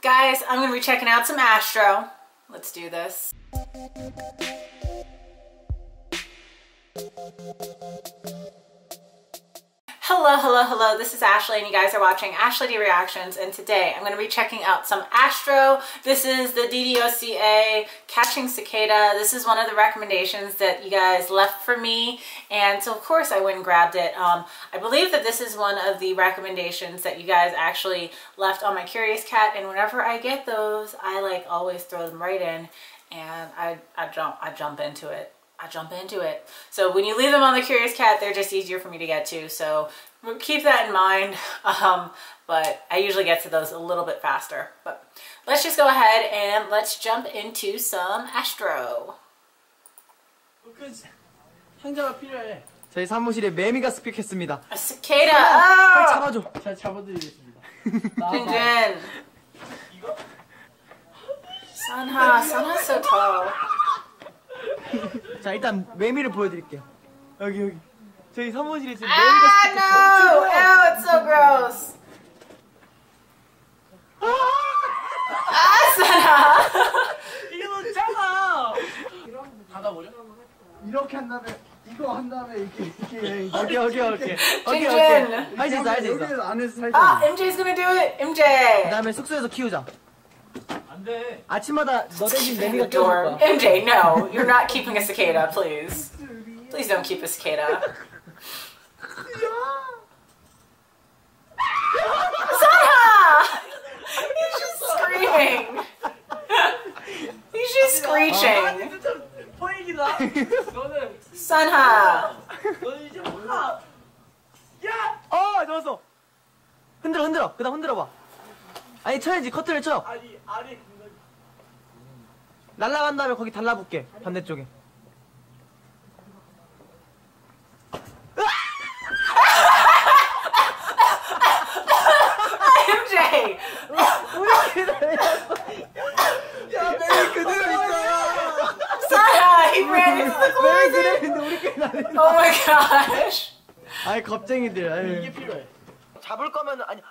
Guys, I'm gonna be checking out some Astro. Let's do this. Hello, hello, hello, this is Ashley and you guys are watching Ashley D Reactions, and today I'm going to be checking out some Astro. This is the DDOCA Catching Cicada. This is one of the recommendations that you guys left for me, and so of course I went and grabbed it. I believe that this is one of the recommendations that you guys actually left on my Curious Cat, and whenever I get those I like always throw them right in and I jump into it. So when you leave them on the Curious Cat, they're just easier for me to get to. So keep that in mind. But I usually get to those a little bit faster. But let's just go ahead and let's jump into some Astro. 저희 사무실에 매미가 스픽했습니다. A cicada. 빨리 잡아줘. 잘 잡아드리겠습니다. 진진. 이거? Sunha's so tall. 자, 일단 매미를 보여드릴게요. 여기. 저희 사무실에 지금 매미가 스피커. Ew, it's so gross. 아싸. 이게 너무 작아. 받아보려? 이렇게 한 다음에 이거 한 다음에 이렇게. 오케이. 할 수 있어. 아, MJ's gonna do it. MJ. 그다음에 숙소에서 키우자. MJ, no, you're not keeping a cicada, please. Please don't keep a cicada. Zaha! He's just screaming. He's just screeching. Sunha! Oh, 좋았어. 흔들어. 그다음 흔들어봐. 아니 쳐야지 커트를 쳐. 아니. 날아간 다음에 거기 달라붙게 반대쪽에. MJ. 우리 그대로 있어. 야, 매미 그대로 있어. Sorry, he ran into the closet. 매미 그대로 있는데 우리끼리 날리는. Oh my gosh. 아이 겁쟁이들. 아니, 이게 필요해. 잡을 거면 아니.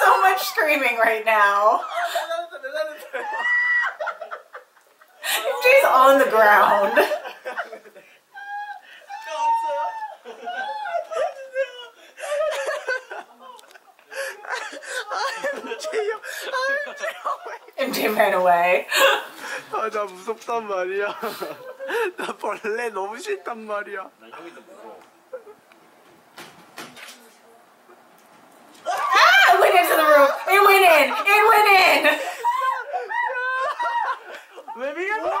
So much screaming right now. MJ's on the ground. MJ ran away. 아, 나 무섭단 말이야. 나 벌레 너무 싫단 말이야. 나 여기도 무서워. Ah! It went into the room. It went in. It went in. 왜 미간 걸려?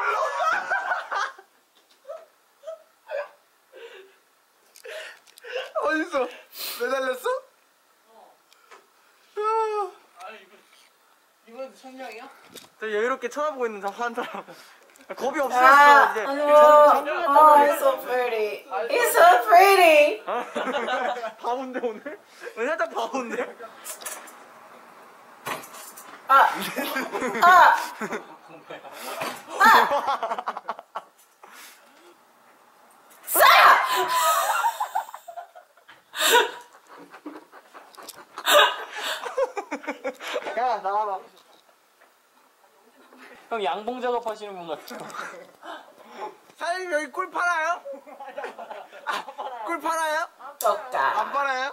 어디서? 매달렸어? 어. 아, 이건 성냥이야? 저 여유롭게 쳐다보고 있는 한 사람. 겁이 없어졌어 이제. Oh, he's so pretty. He's so pretty. 바운데 오늘? 오늘 살짝 바운데. 야, 나와봐. 형 양봉 작업하시는 분 같아요. 사장님 여기 꿀 팔아요? 꿀 팔아요? 없다. 안 팔아요?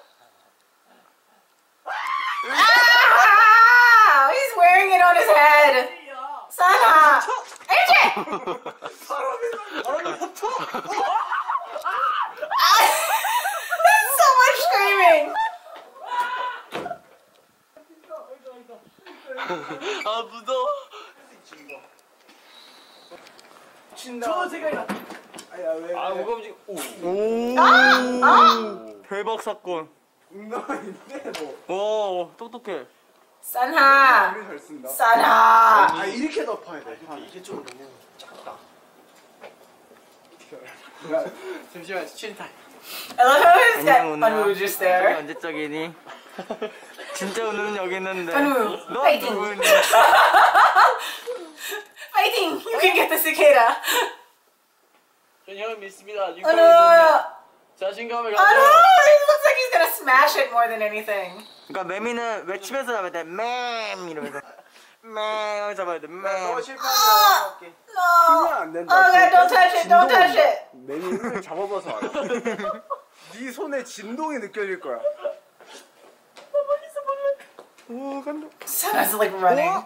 Ah! He's wearing it on his head. 사나. MJ. 바람이 멈춰. That's so much screaming. 아 무서워. 저 제가 이거 아 무거움직 오 대박 사건 인간인데 뭐 똑똑해 산하 우리 잘 쓴다 산하 아 이렇게 덮어야 돼 이게 좀 너무 작다 잠시만 쉰다 I was just there 언제적이니 진짜 오늘은 여기 있는데 너 누구니 waiting. You can get the cicada. Oh no! Oh no! It looks like he's gonna smash it more than anything. 그러니까 매미는 왜 집에서 잡을 때 맴 이러면서 맴 잡아야 돼. 맴. 힘은 안 된다. Oh God! Don't touch it! Don't touch it! 매미를 잡아봐서 알아. 네 손에 진동이 느껴질 거야. 오 간다. Sounds like running.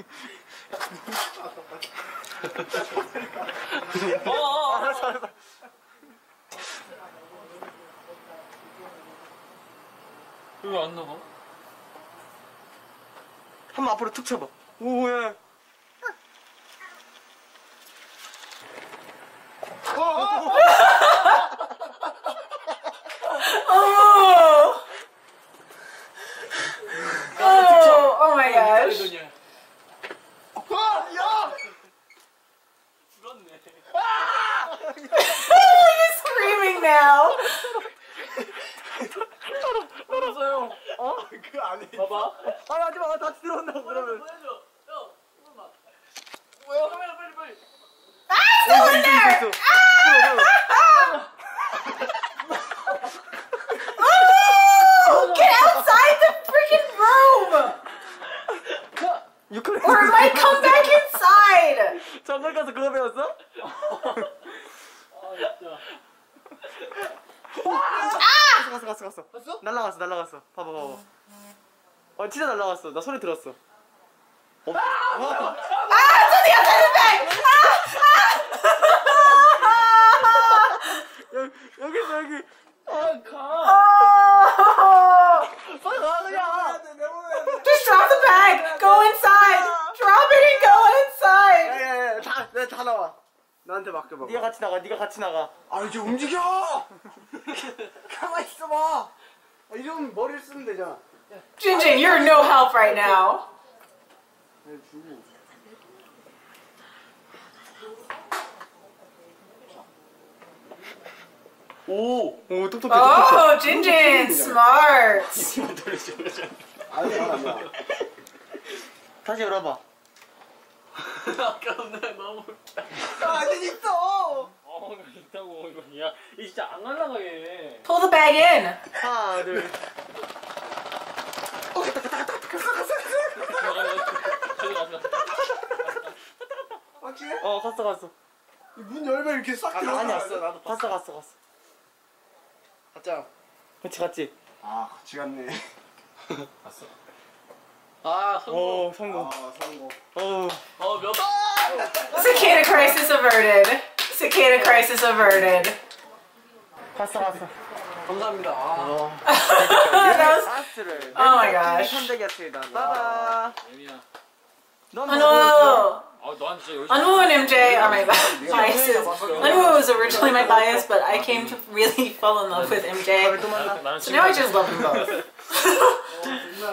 어, 알았어, 알았어. 왜 안 나가? 한번 앞으로 툭 쳐봐. 오예. Oh! Oh my gosh. 야! 불었네. 아! He's screaming now. 어? 그 안에 봐봐. 아 하지마. 다시 들어온다고 그러면 보여줘. 야 잠깐만. 뭐야? 카메라 빨리 빨리. 아! 쏘는데! Oh! Get outside the freaking room! Or it might come back inside! 정글 가서 그거 배웠어? 아 진짜. 아! 갔어. 갔어? 날라갔어. 봐봐. 어 진짜 날라갔어. 나 소리 들었어. 어. 아! 소리가 나는데! 아! 여기서 여기. 아 가. 빨리 가 그냥. Just drop the bag. Go inside. Drop it and go inside. 야. 다 나와. 나한테 맡겨봐. 네가 같이 나가. 아 이제 움직여. 가만 있어봐. 이러면 머리를 쓰면 되잖아. 진진, you're no help right now. 오, 똑똑해. 오, 진진, smart. 아니야. 다시 열어봐. 아까 오늘 너무 웃겨. 아직 있어. 어, 있다고 이거. 야, 이 진짜 안 날라가게. Pull the bag in. 하나, 둘. 확실해? 어, 갔어. 문 열면 이렇게 싹 들어가. 아니, 나도 갔어. 갔잖아. 같이. 아, 같이 갔네. 갔어. 아, 성공. 오, 성공. 어, 몇 번? Cicada crisis averted. Cicada crisis averted. 갔어. 감사합니다. 아. 아스트를. Oh my gosh. 선택했습니다. 바바. 예미야. Anwoo and MJ are my biases. Anwoo was originally my bias, but I came to really fall in love with MJ. So now I just love them both.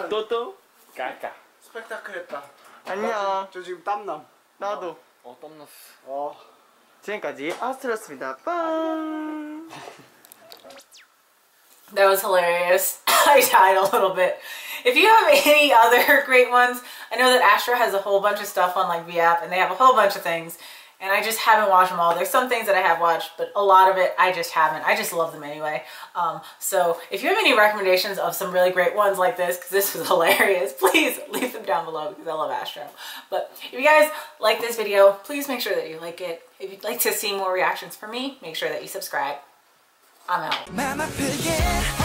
또또. 까까. 스펙타클했다. 안녕. 저 지금 땀남. 나도. 어 땀났어. 지금까지 아스트로였습니다. 빵. That was hilarious. I died a little bit. If you have any other great ones, I know that Astro has a whole bunch of stuff on like V app, and they have a whole bunch of things, and I just haven't watched them all. There's some things that I have watched, but a lot of it I just haven't. I just love them anyway. So if you have any recommendations of some really great ones like this, because this was hilarious, please leave them down below because I love Astro. But if you guys like this video, please make sure that you like it. If you'd like to see more reactions from me, make sure that you subscribe. I'm out.